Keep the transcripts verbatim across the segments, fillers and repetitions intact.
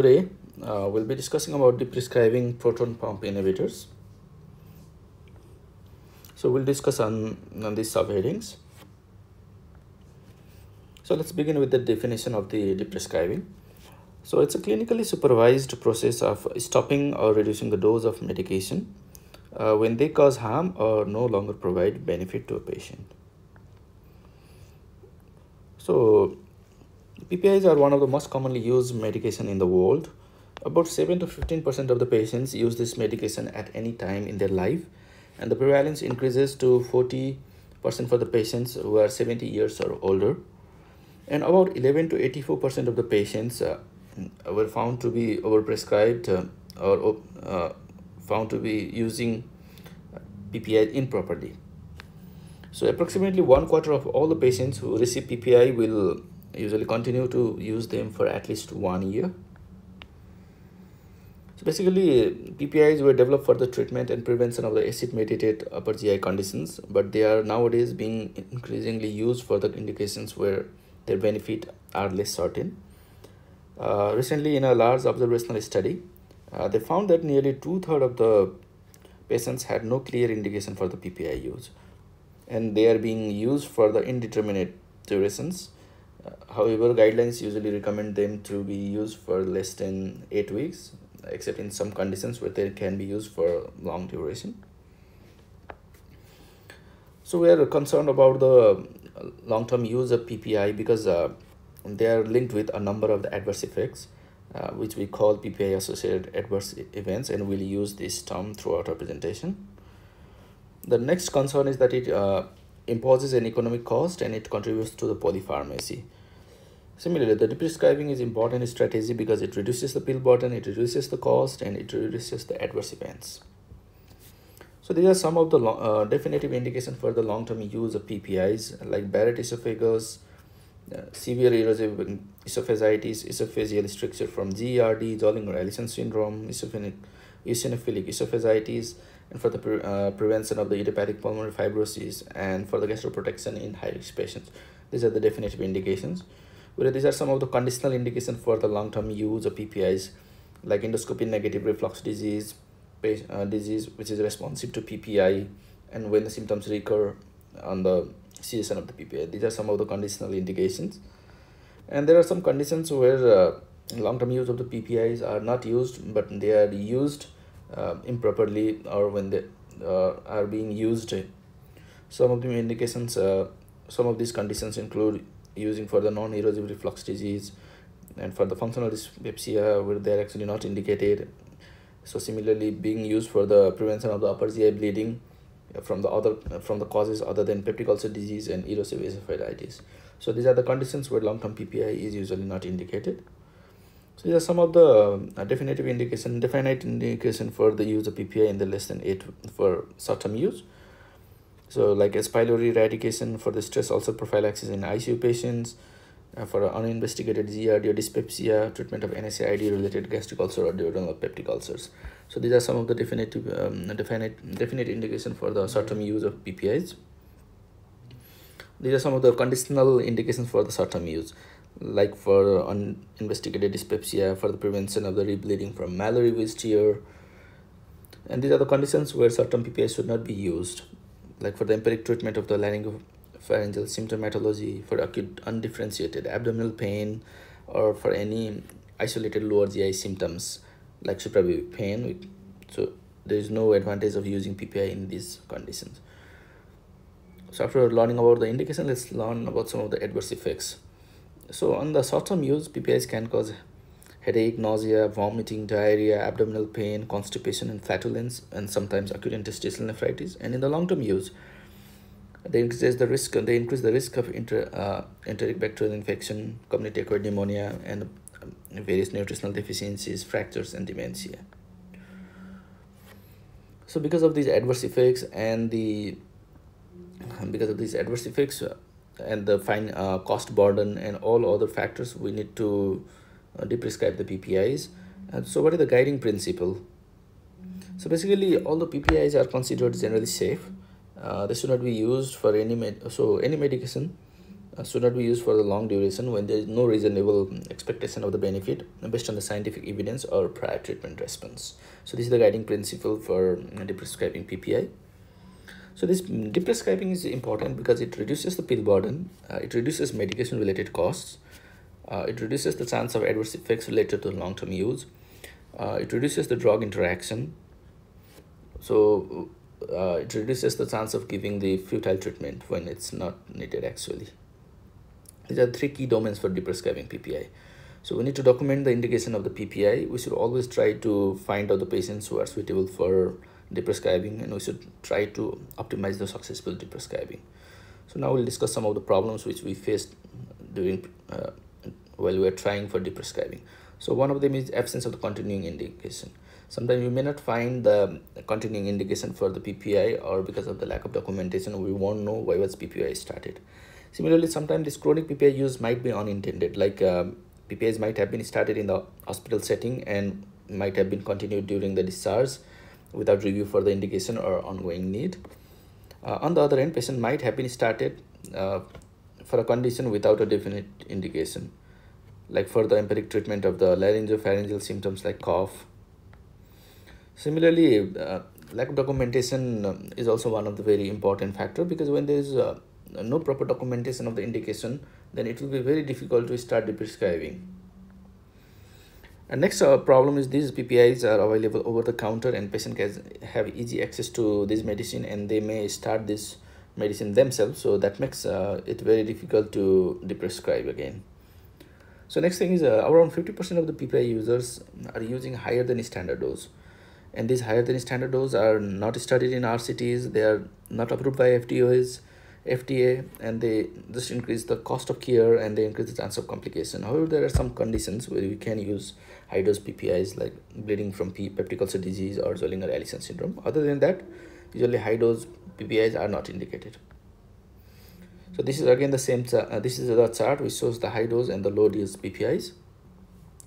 Today uh, we'll be discussing about the prescribing proton pump inhibitors. So we'll discuss on, on these subheadings. So let's begin with the definition of the, the prescribing. So it's a clinically supervised process of stopping or reducing the dose of medication uh, when they cause harm or no longer provide benefit to a patient. So P P Is are one of the most commonly used medication in the world. About seven to fifteen percent of the patients use this medication at any time in their life, and the prevalence increases to forty percent for the patients who are seventy years or older, and about eleven to eighty-four percent of the patients uh, were found to be overprescribed uh, or uh, found to be using P P I improperly. So approximately one quarter of all the patients who receive P P I will usually continue to use them for at least one year. So basically, P P Is were developed for the treatment and prevention of the acid-mediated upper G I conditions, but they are nowadays being increasingly used for the indications where their benefit are less certain. Uh, recently, in a large observational study, uh, they found that nearly two-thirds of the patients had no clear indication for the P P I use, and they are being used for the indeterminate durations. Uh, however, guidelines usually recommend them to be used for less than eight weeks, except in some conditions where they can be used for long duration. So we are concerned about the long-term use of P P I because uh, they are linked with a number of the adverse effects, uh, which we call P P I-associated adverse events, and we'll use this term throughout our presentation. The next concern is that it uh, imposes an economic cost, and it contributes to the polypharmacy. Similarly, the deprescribing is important strategy because it reduces the pill burden, it reduces the cost, and it reduces the adverse events. So these are some of the uh, definitive indications for the long-term use of P P Is, like Barrett esophagus, uh, severe erosive esophagitis, esophageal stricture from G E R D, Zollinger Ellison syndrome, eosinophilic esophagitis, and for the pre uh, prevention of the idiopathic pulmonary fibrosis, and for the gastroprotection in high-risk patients. These are the definitive indications. Whereas these are some of the conditional indications for the long-term use of P P Is, like endoscopy negative reflux disease, uh, disease which is responsive to P P I, and when the symptoms recur on the cessation of the P P I. These are some of the conditional indications. And there are some conditions where uh, long-term use of the P P Is are not used, but they are used uh, improperly, or when they uh, are being used. Some of the indications, uh, some of these conditions include using for the non-erosive reflux disease and for the functional dyspepsia, where they are actually not indicated. So similarly, being used for the prevention of the upper G I bleeding from the other from the causes other than peptic ulcer disease and erosive esophagitis. So these are the conditions where long-term P P I is usually not indicated. So these are some of the uh, definitive indication, definite indication for the use of P P I in the less than eight for short-term use. So like H. pylori eradication for the stress ulcer prophylaxis in I C U patients, uh, for uninvestigated G E R D or dyspepsia, treatment of N S A I D related gastric ulcer or duodenal peptic ulcers. So these are some of the definitive, um, definite, definite indication for the short-term use of P P Is. These are some of the conditional indications for the short-term use, like for uninvestigated dyspepsia, for the prevention of the rebleeding from Mallory-Weiss tear. And these are the conditions where short-term P P I should not be used, like for the empiric treatment of the laryngopharyngeal symptomatology, for acute undifferentiated abdominal pain, or for any isolated lower G I symptoms like suprapubic pain. So there is no advantage of using P P I in these conditions. So after learning about the indication, let's learn about some of the adverse effects. So on the short-term use, P P Is can cause headache, nausea, vomiting, diarrhea, abdominal pain, constipation, and flatulence, and sometimes acute interstitial nephritis. And in the long-term use, they increase the risk. They increase the risk of inter, uh, enteric bacterial infection, community acquired pneumonia, and various nutritional deficiencies, fractures, and dementia. So because of these adverse effects and the because of these adverse effects. Uh, and the fine uh, cost burden and all other factors, we need to uh, deprescribe the P P Is. And so what is the guiding principle? So basically, all the P P Is are considered generally safe. Uh, they should not be used for any med so any medication should not be used for the long duration when there is no reasonable expectation of the benefit based on the scientific evidence or prior treatment response. So this is the guiding principle for deprescribing P P I. So this deprescribing is important because it reduces the pill burden, uh, it reduces medication related costs, uh, it reduces the chance of adverse effects related to long-term use, uh, it reduces the drug interaction, so uh, it reduces the chance of giving the futile treatment when it's not needed actually. These are three key domains for deprescribing P P I. So we need to document the indication of the P P I. We should always try to find out the patients who are suitable for deprescribing, and we should try to optimize the successful deprescribing. So now we'll discuss some of the problems which we faced during uh, while we were trying for deprescribing. So one of them is absence of the continuing indication. Sometimes we may not find the continuing indication for the P P I, or because of the lack of documentation, we won't know why was P P I started. Similarly, sometimes this chronic P P I use might be unintended, like um, P P Is might have been started in the hospital setting and might have been continued during the discharge without review for the indication or ongoing need. Uh, on the other hand, patient might have been started uh, for a condition without a definite indication, like for the empiric treatment of the laryngopharyngeal symptoms like cough. Similarly, uh, lack of documentation is also one of the very important factor, because when there is uh, no proper documentation of the indication, then it will be very difficult to start deprescribing. And next uh, problem is these P P Is are available over the counter, and patient has have easy access to this medicine, and they may start this medicine themselves, so that makes uh, it very difficult to deprescribe again. So next thing is uh, around fifty percent of the P P I users are using higher than standard dose, and these higher than standard dose are not studied in R C Ts, they are not approved by F D As F D A, and they just increase the cost of care and they increase the chance of complication. However, there are some conditions where we can use high dose P P Is like bleeding from peptic ulcer disease or Zollinger Ellison syndrome. Other than that, usually high dose P P Is are not indicated. So this is again the same uh, this is the chart which shows the high dose and the low dose P P Is.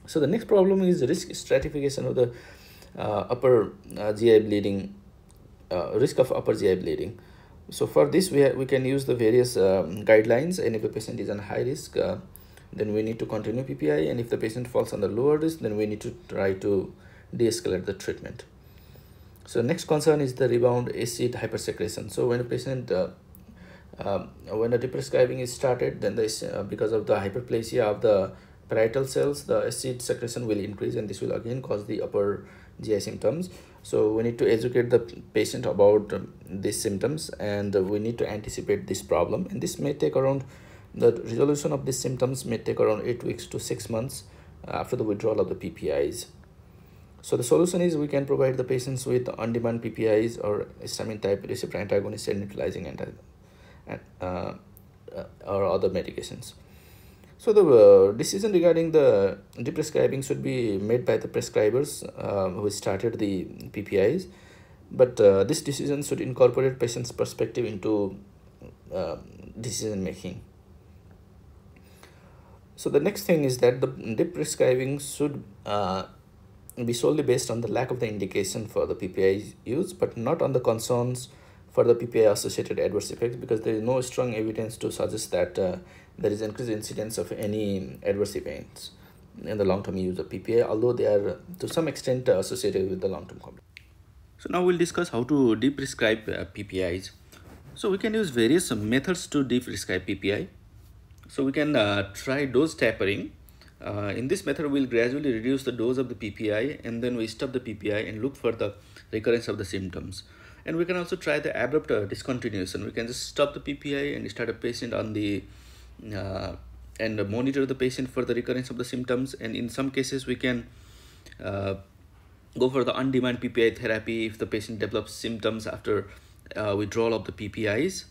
So the next problem is risk stratification of the uh, upper uh, G I bleeding, uh, risk of upper G I bleeding. So for this, we, we can use the various um, guidelines, and if the patient is on high risk, uh, then we need to continue P P I, and if the patient falls on the lower risk, then we need to try to de-escalate the treatment. So next concern is the rebound acid hypersecretion. So when a patient, uh, uh, when a deprescribing is started, then this, uh, because of the hyperplasia of the parietal cells, the acid secretion will increase, and this will again cause the upper G I symptoms. So we need to educate the patient about um, these symptoms, and uh, we need to anticipate this problem, and this may take around, the resolution of these symptoms may take around eight weeks to six months uh, after the withdrawal of the P P Is. So the solution is we can provide the patients with on-demand P P Is or histamine type receptor antagonist and neutralizing anti and, uh, uh, or other medications. So the uh, decision regarding the deprescribing should be made by the prescribers uh, who started the P P Is, but uh, this decision should incorporate patient's perspective into uh, decision making. So the next thing is that the deprescribing should uh, be solely based on the lack of the indication for the P P I use, but not on the concerns for the P P I associated adverse effects, because there is no strong evidence to suggest that uh, there is increased incidence of any adverse events in the long-term use of P P I, although they are to some extent associated with the long-term complications. So now we'll discuss how to deprescribe uh, P P Is. So we can use various methods to deprescribe P P I. So we can uh, try dose tapering. Uh, in this method, we'll gradually reduce the dose of the P P I, and then we stop the P P I and look for the recurrence of the symptoms. And we can also try the abrupt uh, discontinuation. We can just stop the P P I and start a patient on the uh, and monitor the patient for the recurrence of the symptoms. And in some cases, we can uh, go for the on-demand P P I therapy if the patient develops symptoms after uh, withdrawal of the P P Is.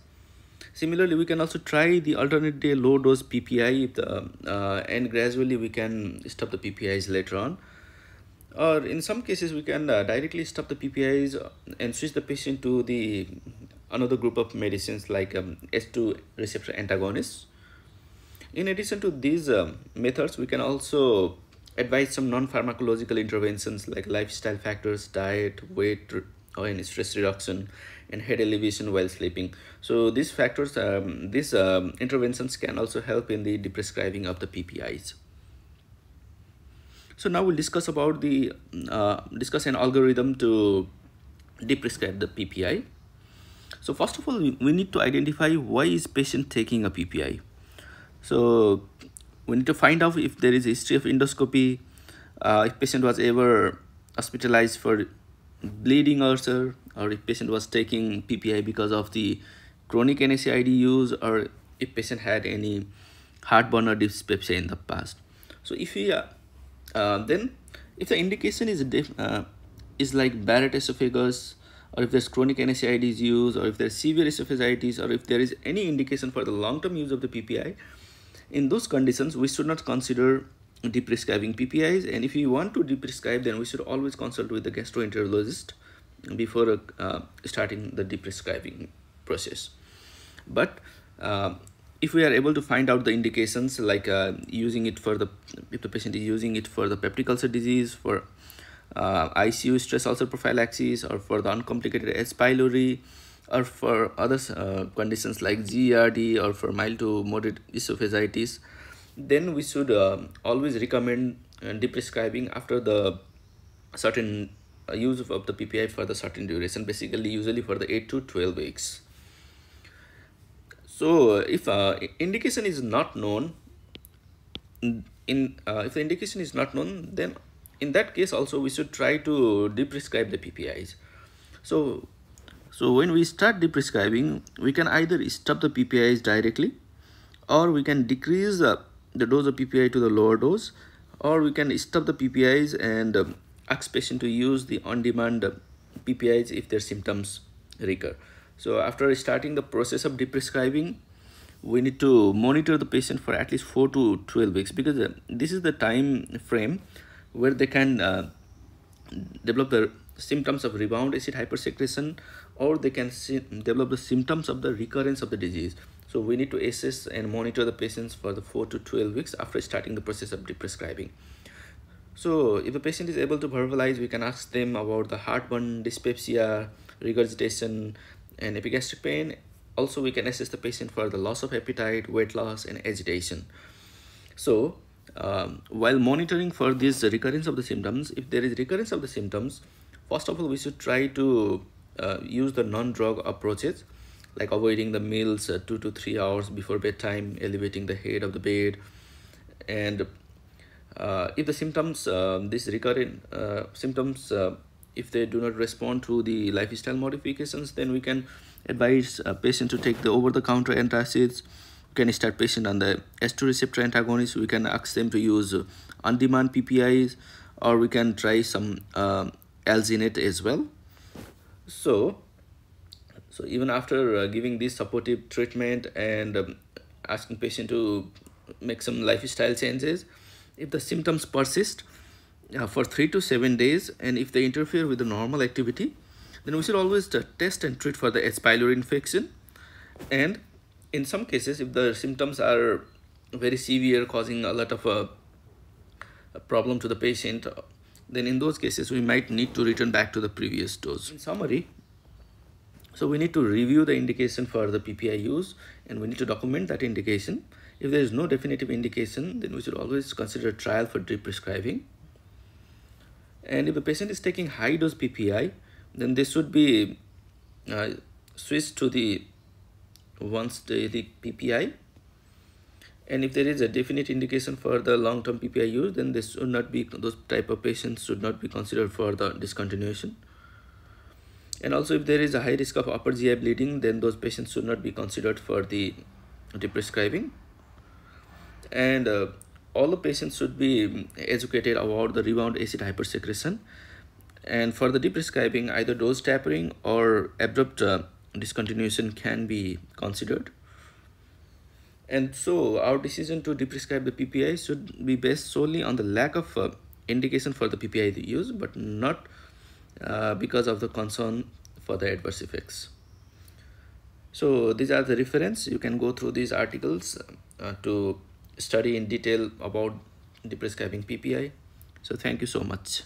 Similarly, we can also try the alternate day low dose P P I if the, uh, and gradually we can stop the P P Is later on. Or in some cases, we can uh, directly stop the P P Is and switch the patient to the another group of medicines like um, H two receptor antagonists. In addition to these um, methods, we can also advise some non-pharmacological interventions like lifestyle factors, diet, weight, or any stress reduction, and head elevation while sleeping. So these factors, um, these um, interventions can also help in the deprescribing of the P P Is. So now we'll discuss about the uh, discuss an algorithm to deprescribe the P P I. So first of all, we need to identify why is patient taking a P P I. So we need to find out if there is a history of endoscopy, uh, if patient was ever hospitalized for bleeding ulcer, or if patient was taking P P I because of the chronic N S A I D use, or if patient had any heartburn or dyspepsia in the past. So if we uh, uh, then if the indication is uh, is like Barrett esophagus, or if there's chronic N S A I D use, or if there's severe esophagitis, or if there is any indication for the long-term use of the P P I, in those conditions we should not consider deprescribing P P Is. And if you want to deprescribe, then we should always consult with the gastroenterologist before uh, starting the deprescribing process. But uh, if we are able to find out the indications, like uh, using it for the if the patient is using it for the peptic ulcer disease, for uh, I C U stress ulcer prophylaxis, or for the uncomplicated H. pylori, or for other uh, conditions like G E R D, or for mild to moderate esophagitis, then we should uh, always recommend uh, deprescribing after the certain uh, use of, of the P P I for the certain duration, basically usually for the eight to twelve weeks. So if uh, indication is not known, in uh, if the indication is not known, then in that case also we should try to deprescribe the P P Is. So so when we start deprescribing, we can either stop the P P Is directly, or we can decrease uh, the dose of P P I to the lower dose, or we can stop the P P Is and um, ask patient to use the on-demand uh, P P Is if their symptoms recur. So after starting the process of deprescribing, we need to monitor the patient for at least four to twelve weeks, because uh, this is the time frame where they can uh, develop the symptoms of rebound acid hypersecretion, or they can develop the symptoms of the recurrence of the disease. So we need to assess and monitor the patients for the four to twelve weeks after starting the process of deprescribing. So if the patient is able to verbalize, we can ask them about the heartburn, dyspepsia, regurgitation, and epigastric pain. Also, we can assess the patient for the loss of appetite, weight loss, and agitation. So um, while monitoring for this recurrence of the symptoms, if there is recurrence of the symptoms, first of all, we should try to uh, use the non-drug approaches, like avoiding the meals uh, two to three hours before bedtime, elevating the head of the bed. And uh, if the symptoms, uh, this recurrent uh, symptoms, uh, if they do not respond to the lifestyle modifications, then we can advise a patient to take the over-the-counter antacids. We can start patient on the H two receptor antagonist. We can ask them to use on-demand P P Is, or we can try some uh, alginate as well. So So even after uh, giving this supportive treatment and um, asking patient to make some lifestyle changes, if the symptoms persist uh, for three to seven days, and if they interfere with the normal activity, then we should always uh, test and treat for the H. pylori infection. And in some cases, if the symptoms are very severe, causing a lot of uh, a problem to the patient, then in those cases, we might need to return back to the previous dose. In summary, so we need to review the indication for the P P I use, and we need to document that indication. If there is no definitive indication, then we should always consider trial for deprescribing. And if the patient is taking high dose P P I, then they should be uh, switched to the once daily P P I. And if there is a definite indication for the long term P P I use, then this should not be those type of patients should not be considered for the discontinuation. And also, if there is a high risk of upper G I bleeding, then those patients should not be considered for the deprescribing. And uh, all the patients should be educated about the rebound acid hypersecretion. And for the deprescribing, either dose tapering or abrupt uh, discontinuation can be considered. And so our decision to deprescribe the P P I should be based solely on the lack of uh, indication for the P P I use, but not Uh, because of the concern for the adverse effects. So these are the reference. You can go through these articles uh, to study in detail about deprescribing P P I. So thank you so much.